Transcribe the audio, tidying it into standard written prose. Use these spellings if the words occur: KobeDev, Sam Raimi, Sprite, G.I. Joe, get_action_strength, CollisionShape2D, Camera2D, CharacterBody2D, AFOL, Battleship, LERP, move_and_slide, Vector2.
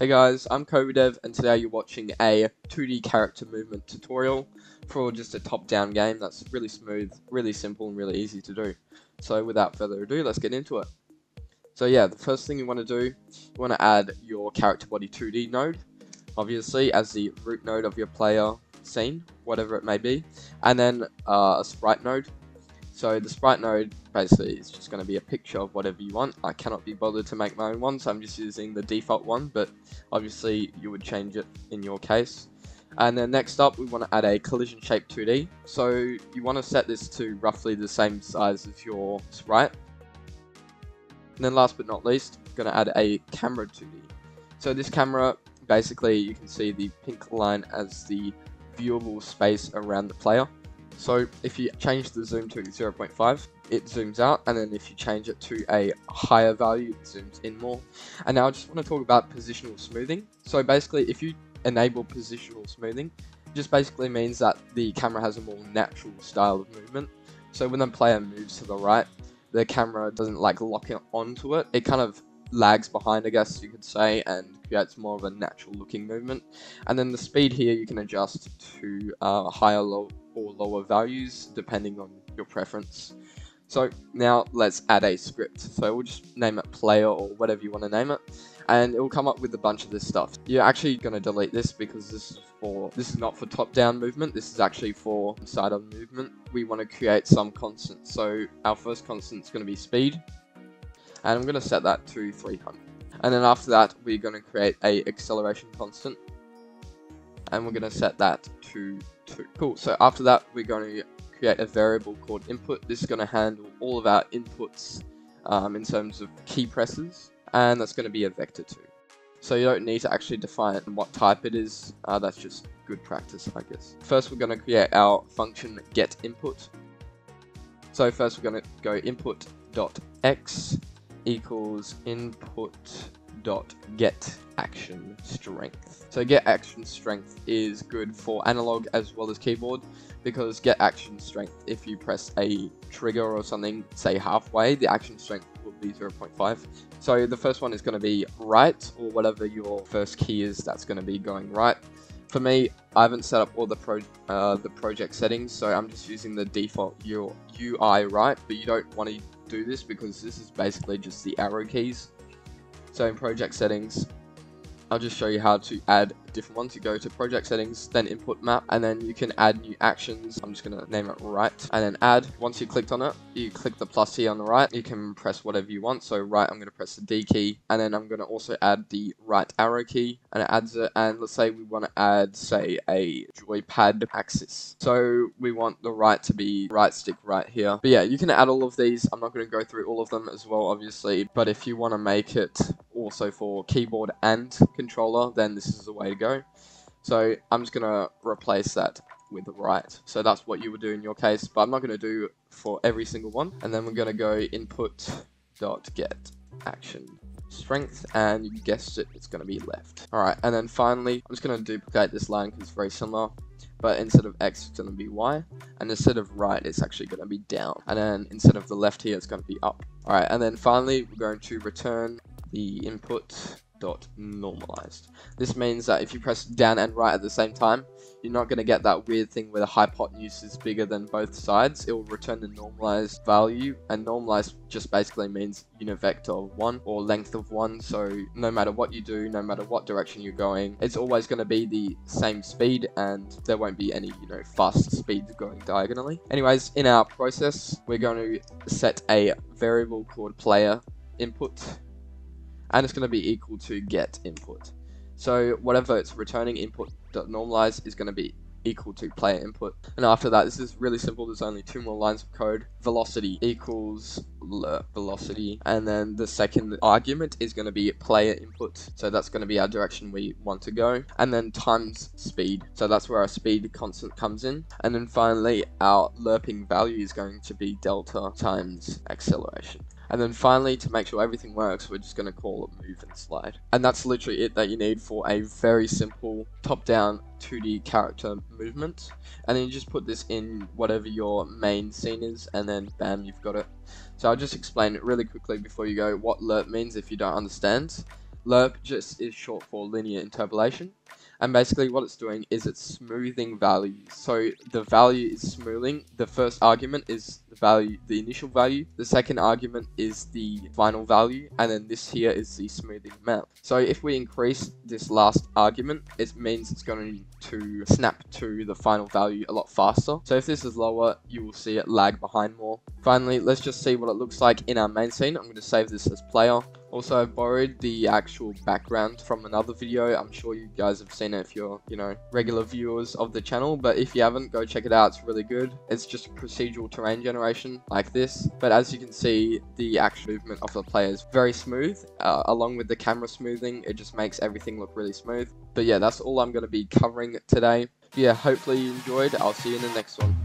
Hey guys, I'm KobeDev, and today you're watching a 2D character movement tutorial for just a top-down game that's really smooth, really simple, and really easy to do. So without further ado, let's get into it. So yeah, the first thing you want to do, you want to add your CharacterBody2D node, obviously, as the root node of your player scene, whatever it may be, and then a Sprite node. So the Sprite node basically is just going to be a picture of whatever you want. I cannot be bothered to make my own one, so I'm just using the default one, but obviously you would change it in your case. And then next up, we want to add a CollisionShape2D. So you want to set this to roughly the same size as your Sprite. And then last but not least, we're going to add a Camera2D. So this camera, basically you can see the pink line as the viewable space around the player. So if you change the zoom to 0.5, it zooms out, and then if you change it to a higher value, it zooms in more. And now I just want to talk about positional smoothing. So basically, if you enable positional smoothing, it just basically means that the camera has a more natural style of movement. So when the player moves to the right, the camera doesn't like lock it onto it. It kind of lags behind, I guess you could say, and creates more of a natural looking movement. And then the speed here, you can adjust to higher, low, or lower values depending on your preference. So now let's add a script. So we'll just name it player or whatever you want to name it, and it will come up with a bunch of this stuff. You're actually going to delete this because this is not for top-down movement. This is actually for side-on movement. We want to create some constants. So our first constant is going to be speed, and I'm going to set that to 300. And then after that, we're going to create a acceleration constant, and we're going to set that to 2. Cool, so after that, we're going to create a variable called input. This is going to handle all of our inputs in terms of key presses, and that's going to be a Vector2. So you don't need to actually define what type it is, that's just good practice, I guess. First, we're going to create our function get input. So first, we're going to go input.x equals input.get_action_strength. So get action strength is good for analog as well as keyboard, because get action strength, if you press a trigger or something, say halfway, the action strength will be 0.5. So the first one is going to be right, or whatever your first key is, that's going to be going right. For me, I haven't set up all the project settings, so I'm just using the default UI right, but you don't want to do this because this is basically just the arrow keys. So in project settings, I'll just show you how to add different ones. You go to project settings, then input map, and then you can add new actions. I'm just going to name it right, and then add. Once you clicked on it, you click the plus here on the right. You can press whatever you want. So right, I'm going to press the D key, and then I'm going to also add the right arrow key, and it adds it. And let's say we want to add, say, a joypad axis. So we want the right to be right stick right here. But yeah, you can add all of these. I'm not going to go through all of them as well, obviously, but if you want to make it also for keyboard and controller, then this is the way to go. So I'm just gonna replace that with right. So that's what you would do in your case, but I'm not gonna do for every single one. And then we're gonna go input.get_action_strength, and you guessed it, it's gonna be left. All right, and then finally, I'm just gonna duplicate this line because it's very similar, but instead of X, it's gonna be Y, and instead of right, it's actually gonna be down, and then instead of the left here, it's gonna be up. All right, and then finally, we're going to return the input.normalized. This means that if you press down and right at the same time, you're not going to get that weird thing where the hypotenuse is bigger than both sides. It will return the normalized value, and normalized just basically means unit vector of 1 or length of 1. So no matter what you do, no matter what direction you're going, it's always going to be the same speed, and there won't be any, you know, fast speeds going diagonally. Anyways, in our process, we're going to set a variable called player input, and it's going to be equal to get input. So whatever it's returning, input.normalize is going to be equal to player input. And after that, this is really simple. There's only 2 more lines of code. Velocity equals LERP velocity. And then the second argument is going to be player input. So that's going to be our direction we want to go. And then times speed. So that's where our speed constant comes in. And then finally, our LERPing value is going to be delta times acceleration. And then finally, to make sure everything works, we're just going to call it move and slide. And that's literally it that you need for a very simple top-down 2D character movement. And then you just put this in whatever your main scene is, and then bam, you've got it. So I'll just explain it really quickly before you go what LERP means if you don't understand. LERP just is short for linear interpolation, and basically what it's doing is it's smoothing values. So the value is smoothing. The first argument is the value, the initial value. The second argument is the final value, and then this here is the smoothing amount. So if we increase this last argument, it means it's going to snap to the final value a lot faster. So if this is lower, you will see it lag behind more. Finally, let's just see what it looks like in our main scene. I'm going to save this as player. Also, I borrowed the actual background from another video. I'm sure you guys have seen it if you're, you know, regular viewers of the channel. But if you haven't, go check it out. It's really good. It's just procedural terrain generation like this. But as you can see, the actual movement of the player is very smooth. Along with the camera smoothing, it just makes everything look really smooth. But yeah, that's all I'm going to be covering today. Yeah, hopefully you enjoyed. I'll see you in the next one.